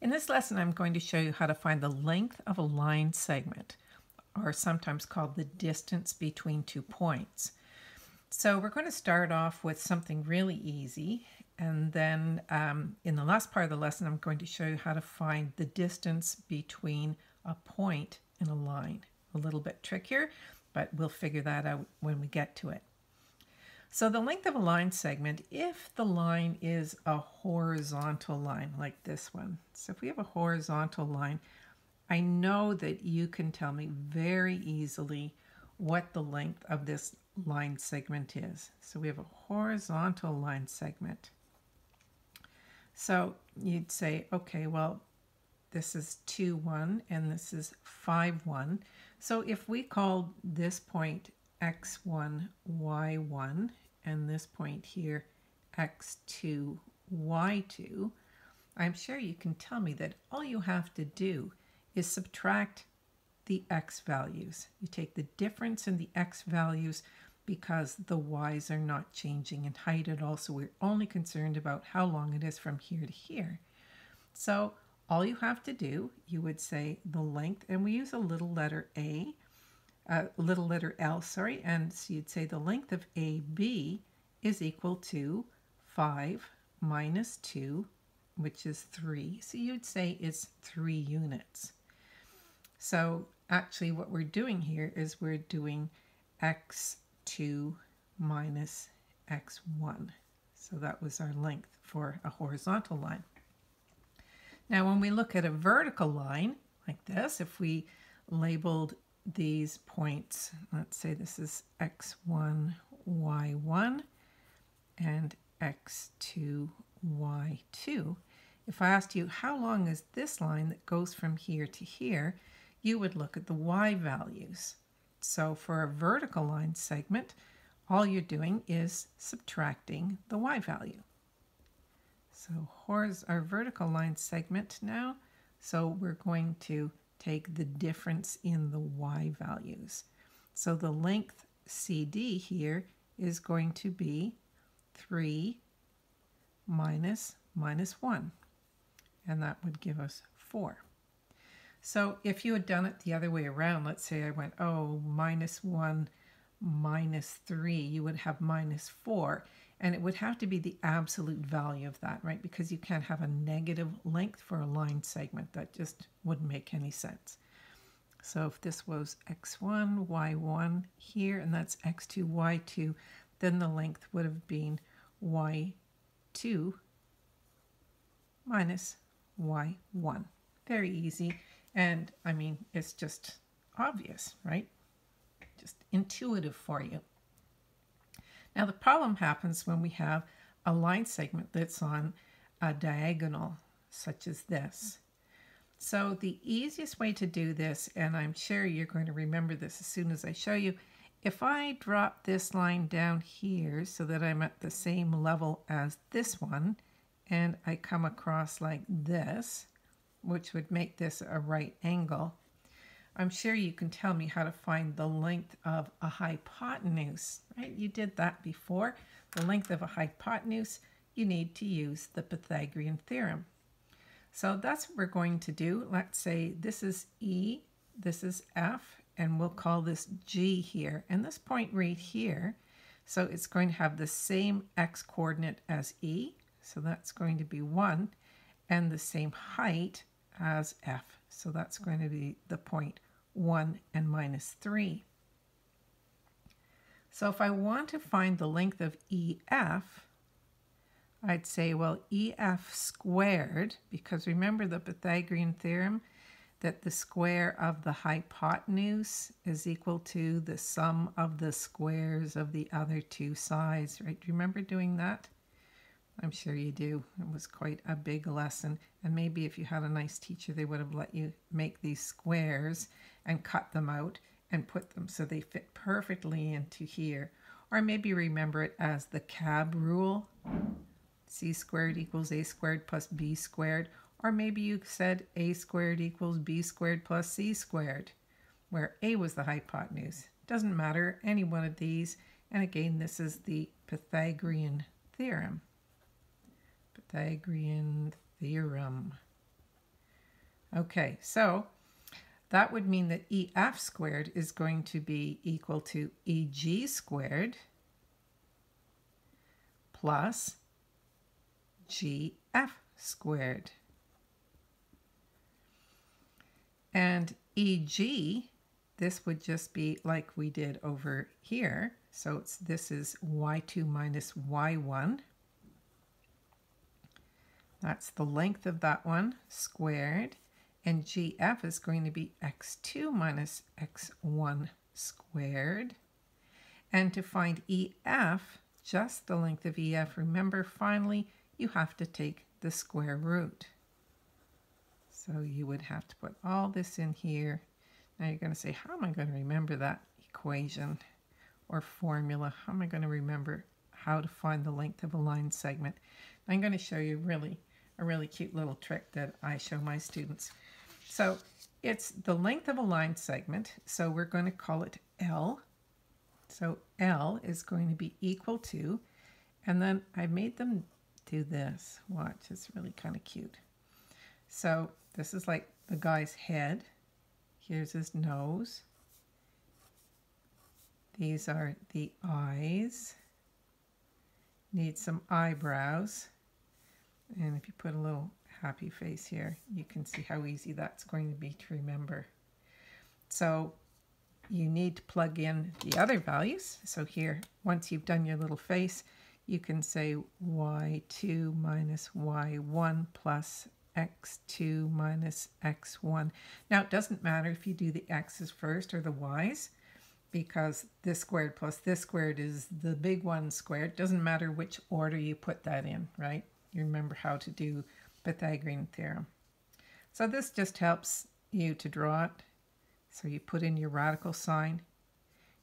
In this lesson, I'm going to show you how to find the length of a line segment, or sometimes called the distance between two points. So we're going to start off with something really easy, and then in the last part of the lesson, I'm going to show you how to find the distance between a point and a line. A little bit trickier, but we'll figure that out when we get to it. So the length of a line segment, if the line is a horizontal line like this one. So if we have a horizontal line, I know that you can tell me very easily what the length of this line segment is. So we have a horizontal line segment. So you'd say, okay, well, this is 2, 1, and this is 5, 1. So if we call this point x1, y1, and this point here x2, y2, I'm sure you can tell me that all you have to do is subtract the x values. You take the difference in the x values because the y's are not changing in height at all, so we're only concerned about how long it is from here to here. So all you have to do, you would say the length, and we use a little letter a, little letter L, sorry, and so you'd say the length of AB is equal to 5 minus 2, which is 3. So you'd say it's 3 units. So actually what we're doing here is we're doing x2 minus x1. So that was our length for a horizontal line. Now when we look at a vertical line like this, if we labeled these points, let's say this is x1, y1, and x2, y2. If I asked you how long is this line that goes from here to here, you would look at the y values. So for a vertical line segment, all you're doing is subtracting the y value. So here's our vertical line segment now. So we're going to take the difference in the y values. So the length CD here is going to be 3 minus 1, and that would give us 4. So if you had done it the other way around, let's say I went, oh, minus 1 minus 3, you would have minus 4, and it would have to be the absolute value of that, right? Because you can't have a negative length for a line segment. That just wouldn't make any sense. So if this was x1, y1 here, and that's x2, y2, then the length would have been y2 minus y1. Very easy. And I mean, it's just obvious, right? Just intuitive for you. Now the problem happens when we have a line segment that's on a diagonal such as this. So the easiest way to do this, and I'm sure you're going to remember this as soon as I show you, if I drop this line down here so that I'm at the same level as this one, and I come across like this, which would make this a right angle, I'm sure you can tell me how to find the length of a hypotenuse, right? You did that before. The length of a hypotenuse, you need to use the Pythagorean theorem. So that's what we're going to do. Let's say this is E, this is F, and we'll call this G here. And this point right here, so it's going to have the same X coordinate as E, so that's going to be 1, and the same height as F, so that's going to be the point 1 and minus 3. So if I want to find the length of EF, I'd say, well, EF squared, because remember the Pythagorean theorem that the square of the hypotenuse is equal to the sum of the squares of the other two sides, right? Do you remember doing that? I'm sure you do. It was quite a big lesson. And maybe if you had a nice teacher, they would have let you make these squares and cut them out and put them so they fit perfectly into here. Or maybe remember it as the CAB rule. C squared equals A squared plus B squared. Or maybe you said A squared equals B squared plus C squared, where A was the hypotenuse. Doesn't matter, any one of these. And again, this is the Pythagorean theorem. Okay, so that would mean that EF squared is going to be equal to EG squared plus GF squared. And EG, this would just be like we did over here. So it's, this is y2 minus y1. That's the length of that one squared. And GF is going to be x2 minus x1 squared. And to find EF, just the length of EF, remember, finally, you have to take the square root. So you would have to put all this in here. Now you're going to say, how am I going to remember that equation or formula? How am I going to remember how to find the length of a line segment? And I'm going to show you a really cute little trick that I show my students. So it's the length of a line segment. So we're going to call it L. So L is going to be equal to, and then I made them do this. Watch, it's really kind of cute. So this is like the guy's head. Here's his nose. These are the eyes. Need some eyebrows. And if you put a little happy face here, you can see how easy that's going to be to remember. So you need to plug in the other values. So here, once you've done your little face, you can say y2 minus y1 plus x2 minus x1. Now it doesn't matter if you do the x's first or the y's, because this squared plus this squared is the big one squared. It doesn't matter which order you put that in, right? You remember how to do Pythagorean theorem. So this just helps you to draw it. So you put in your radical sign,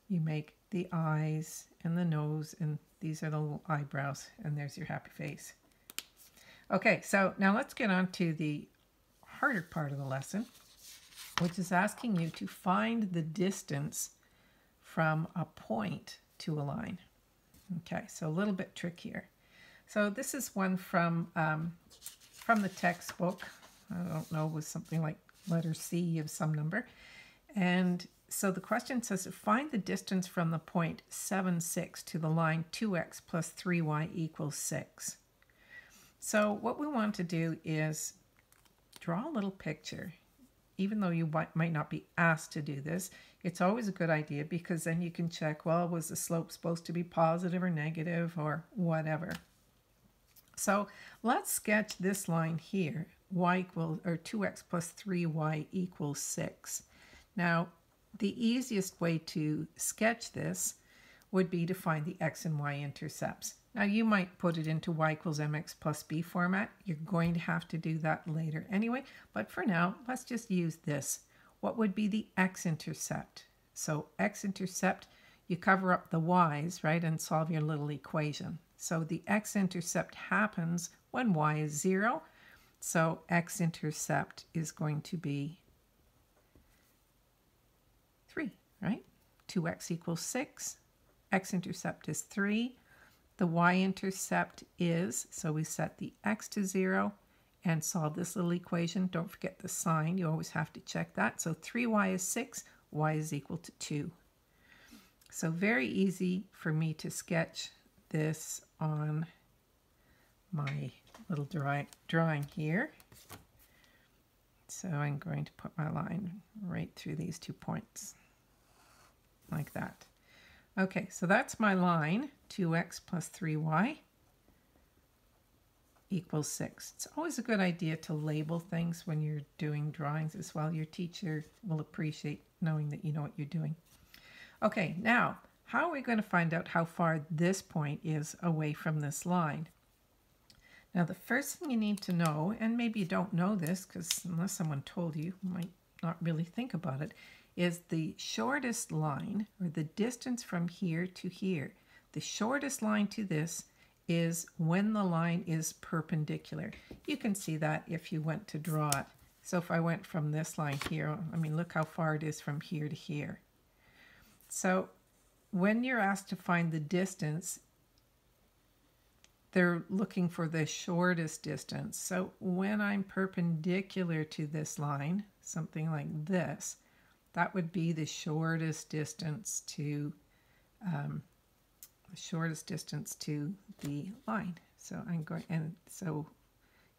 you make the eyes and the nose, and these are the little eyebrows, and there's your happy face. Okay, so now let's get on to the harder part of the lesson, which is asking you to find the distance from a point to a line. Okay, so a little bit trickier. So this is one from the textbook. I don't know, it was something like letter C of some number. And so the question says, find the distance from the point 7, 6 to the line 2x plus 3y equals 6. So what we want to do is draw a little picture. Even though you might not be asked to do this, it's always a good idea, because then you can check, well, was the slope supposed to be positive or negative or whatever? So let's sketch this line here, y equals, or 2x plus 3y equals 6. Now, the easiest way to sketch this would be to find the x and y intercepts. Now, you might put it into y equals mx plus b format. You're going to have to do that later anyway, but for now, let's just use this. What would be the x-intercept? So x-intercept, you cover up the y's, right, and solve your little equation. So the x-intercept happens when y is 0. So x-intercept is going to be 3, right? 2x equals 6. X-intercept is 3. The y-intercept is, so we set the x to 0 and solve this little equation. Don't forget the sign. You always have to check that. So 3y is 6. Y is equal to 2. So very easy for me to sketch this on my little drawing here. So I'm going to put my line right through these 2 points, like that. Okay, so that's my line, 2x plus 3y equals 6. It's always a good idea to label things when you're doing drawings as well. Your teacher will appreciate knowing that you know what you're doing. Okay, now, how are we going to find out how far this point is away from this line? Now, the first thing you need to know, and maybe you don't know this because unless someone told you, you might not really think about it, is the shortest line, or the distance from here to here. The shortest line to this is when the line is perpendicular. You can see that if you went to draw it. So if I went from this line here, I mean, look how far it is from here to here. So when you're asked to find the distance, they're looking for the shortest distance. So when I'm perpendicular to this line, something like this, that would be the shortest distance to the line. So I'm going, and so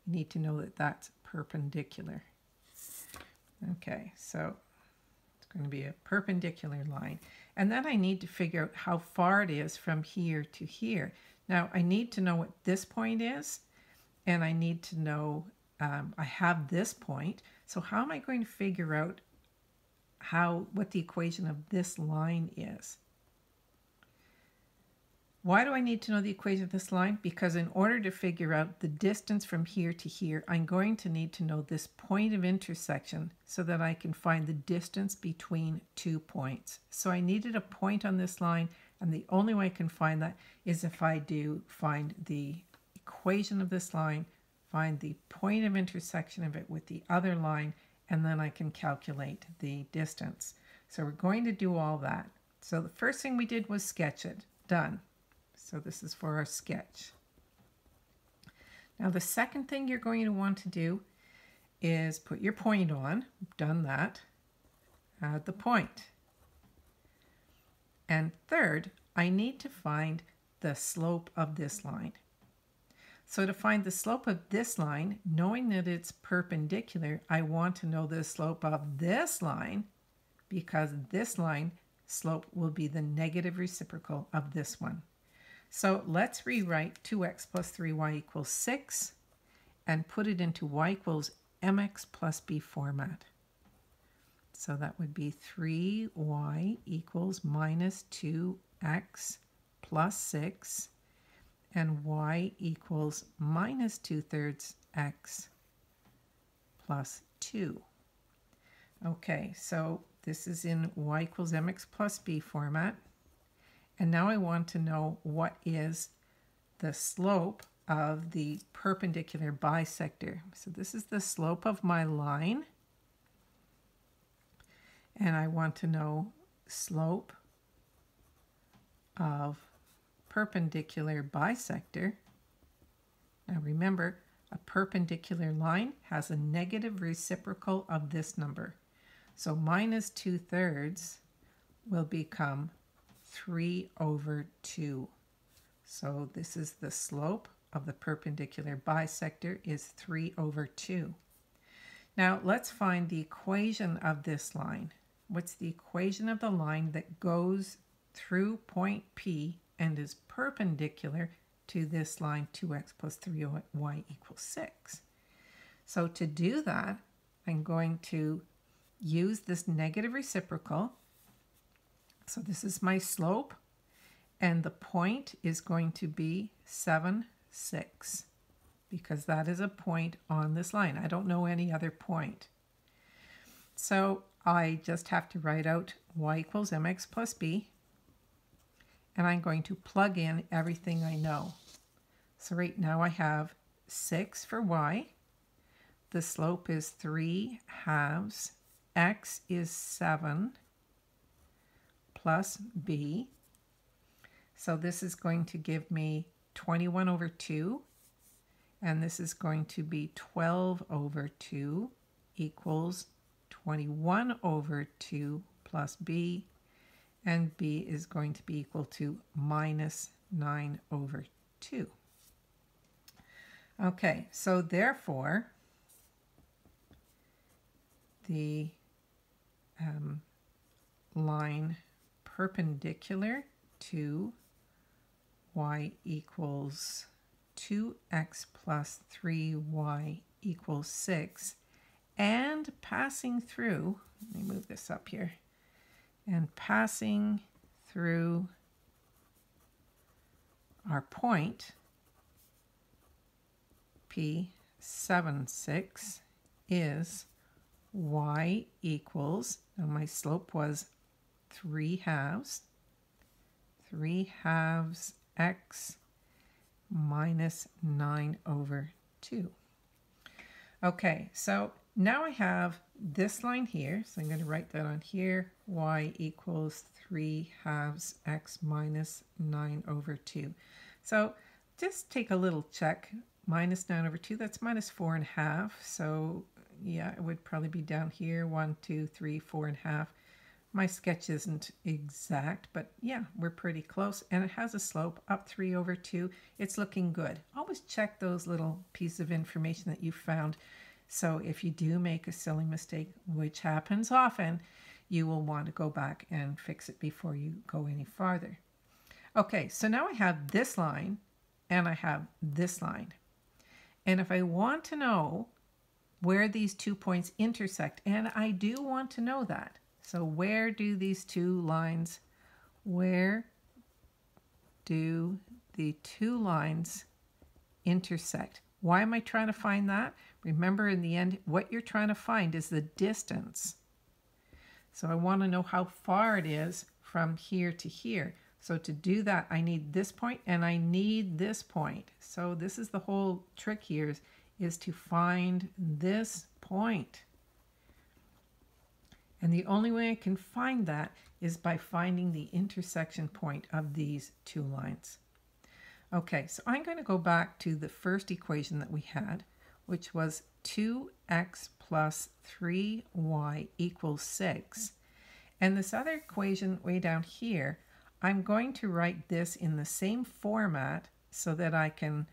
you need to know that that's perpendicular. Okay, so it's going to be a perpendicular line. And then I need to figure out how far it is from here to here. Now I need to know what this point is, and I need to know, I have this point. So how am I going to figure out what the equation of this line is? Why do I need to know the equation of this line? Because in order to figure out the distance from here to here, I'm going to need to know this point of intersection so that I can find the distance between two points. So I needed a point on this line, and the only way I can find that is if I do find the equation of this line, find the point of intersection of it with the other line, and then I can calculate the distance. So we're going to do all that. So the first thing we did was sketch it. Done. So this is for our sketch. Now the second thing you're going to want to do is put your point on. We've done that. Add the point. And third, I need to find the slope of this line. So to find the slope of this line, knowing that it's perpendicular, I want to know the slope of this line, because this line slope will be the negative reciprocal of this one. So let's rewrite 2x plus 3y equals 6 and put it into y equals mx plus b format. So that would be 3y equals minus 2x plus 6. And y equals minus 2/3 x plus 2. Okay, so this is in y equals mx plus b format. And now I want to know what is the slope of the perpendicular bisector. So this is the slope of my line. And I want to know slope of perpendicular bisector. Now remember, a perpendicular line has a negative reciprocal of this number. So minus 2/3 will become 3/2. So this is the slope of the perpendicular bisector is 3/2. Now let's find the equation of this line. What's the equation of the line that goes through point P and is perpendicular to this line 2x plus 3y equals 6. So to do that, I'm going to use this negative reciprocal. So this is my slope, and the point is going to be 7, 6, because that is a point on this line. I don't know any other point. So I just have to write out y equals mx plus b, and I'm going to plug in everything I know. So right now I have 6 for y. The slope is 3/2. X is 7 plus b. So this is going to give me 21/2. And this is going to be 12/2 equals 21/2 plus b. And b is going to be equal to minus 9/2. Okay, so therefore, the line perpendicular to y equals 2x plus 3y equals 6, and passing through, let me move this up here, and passing through our point P 7, 6 is y equals, now my slope was 3/2 x minus 9/2. Okay, so now I have this line here, so I'm going to write that on here, y equals 3/2 x minus 9/2. So just take a little check. Minus 9 over 2, that's minus 4 and a half. So yeah, it would probably be down here, 1, 2, 3, 4 and a half. My sketch isn't exact, but yeah, we're pretty close. And it has a slope up 3 over 2. It's looking good. Always check those little pieces of information that you found. So if you do make a silly mistake, which happens often, you will want to go back and fix it before you go any farther. Okay, so now I have this line and I have this line. And if I want to know where these 2 points intersect, and I do want to know that, so where do the two lines intersect? Why am I trying to find that? Remember, in the end, what you're trying to find is the distance. So I want to know how far it is from here to here. So to do that, I need this point and I need this point. So this is the whole trick here, is to find this point. And the only way I can find that is by finding the intersection point of these two lines. Okay, so I'm going to go back to the first equation that we had, which was 2x plus 3y equals 6. And this other equation way down here, I'm going to write this in the same format so that I can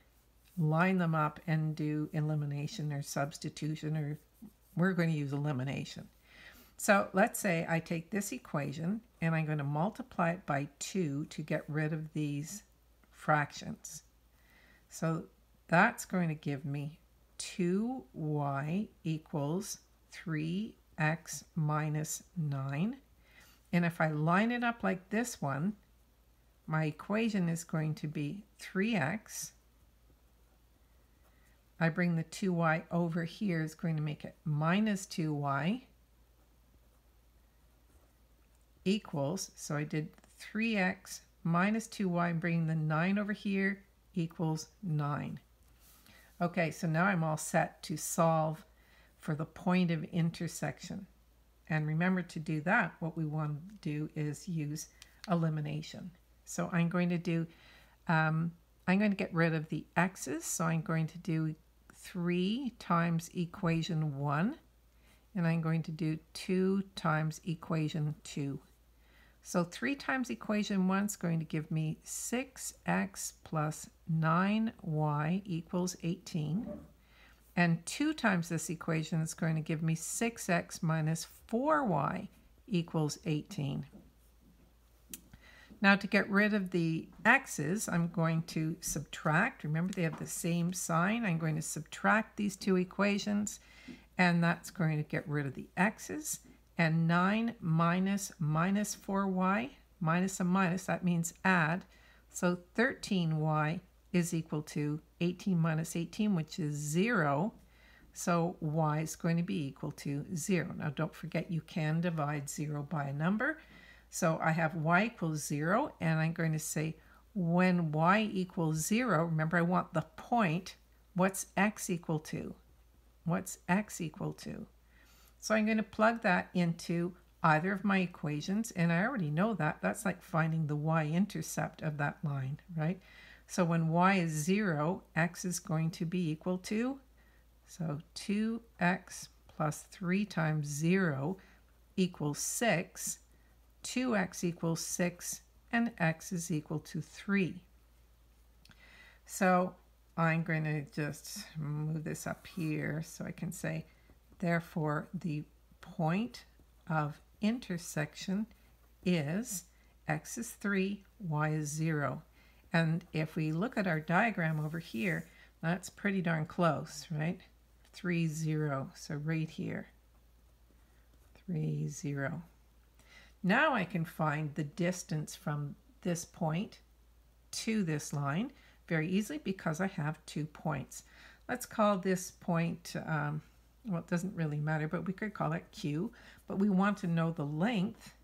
line them up and do elimination or substitution, or we're going to use elimination. So let's say I take this equation and I'm going to multiply it by 2 to get rid of these fractions. So that's going to give me 2y equals 3x minus 9. And if I line it up like this one, my equation is going to be 3x. I bring the 2y over here, is going to make it minus 2y equals, so I did 3x minus 2y, I'm bringing the 9 over here, equals 9. Okay, so now I'm all set to solve for the point of intersection. And remember, to do that, what we want to do is use elimination. So I'm going to do, I'm going to get rid of the x's. So I'm going to do 3 times equation 1, and I'm going to do 2 times equation 2. So 3 times equation 1 is going to give me 6x plus 9y equals 18. And 2 times this equation is going to give me 6x minus 4y equals 18. Now, to get rid of the x's, I'm going to subtract. Remember, they have the same sign. I'm going to subtract these two equations, and that's going to get rid of the x's. And 9 minus minus 4y, minus a minus, that means add. So 13y is equal to 18 minus 18, which is 0. So y is going to be equal to 0. Now, don't forget, you can divide 0 by a number. So I have y equals 0, and I'm going to say, when y equals 0, remember, I want the point. What's x equal to? What's x equal to? So I'm going to plug that into either of my equations, and I already know that. That's like finding the y-intercept of that line, right? So when y is 0, x is going to be equal to, so 2x plus 3 times 0 equals 6, 2x equals 6, and x is equal to 3. So I'm going to just move this up here so I can say, therefore, the point of intersection is x is 3, y is 0. And if we look at our diagram over here, that's pretty darn close, right? 3, 0. So right here, 3, 0. Now I can find the distance from this point to this line very easily because I have 2 points. Let's call this point... well, it doesn't really matter, but we could call it Q. But we want to know the length.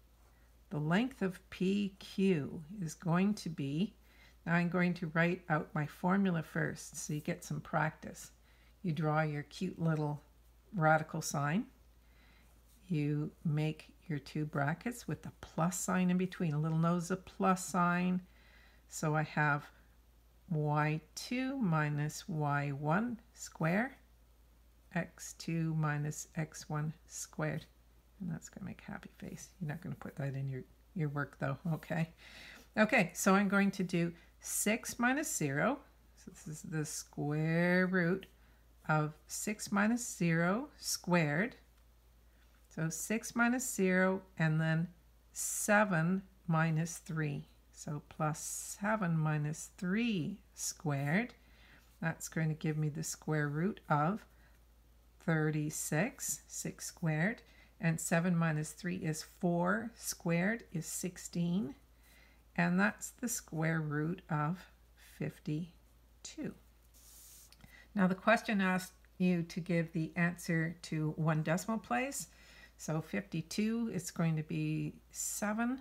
The length of PQ is going to be, now I'm going to write out my formula first so you get some practice. You draw your cute little radical sign. You make your 2 brackets with the plus sign in between. A little nose, a plus sign. So I have y2 minus y1 squared, x2 minus x1 squared. And that's going to make happy face. You're not going to put that in your work though, okay? Okay, so I'm going to do 6 minus 0. So this is the square root of 6 minus 0 squared. So 6 minus 0 and then 7 minus 3. So plus 7 minus 3 squared. That's going to give me the square root of 36, 6 squared. And 7 minus 3 is 4 squared is 16. And that's the square root of 52. Now the question asked you to give the answer to one decimal place. So 52 is going to be 7.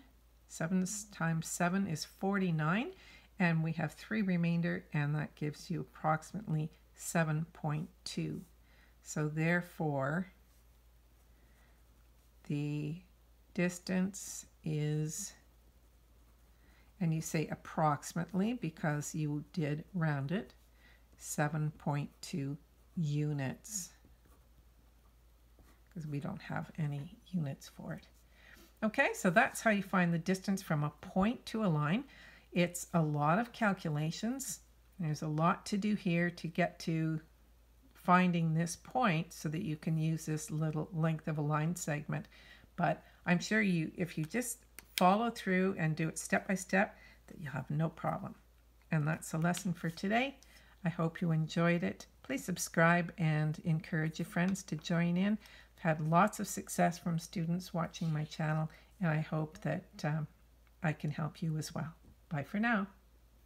7 times 7 is 49. And we have 3 remainder, and that gives you approximately 7.2. So therefore, the distance is, and you say approximately because you did round it, 7.2 units, because we don't have any units for it. Okay, so that's how you find the distance from a point to a line. It's a lot of calculations. There's a lot to do here to get to finding this point so that you can use this little length of a line segment. But I'm sure you, if you just follow through and do it step by step, that you'll have no problem. And that's the lesson for today. I hope you enjoyed it. Please subscribe and encourage your friends to join in. I've had lots of success from students watching my channel, and I hope that I can help you as well. Bye for now.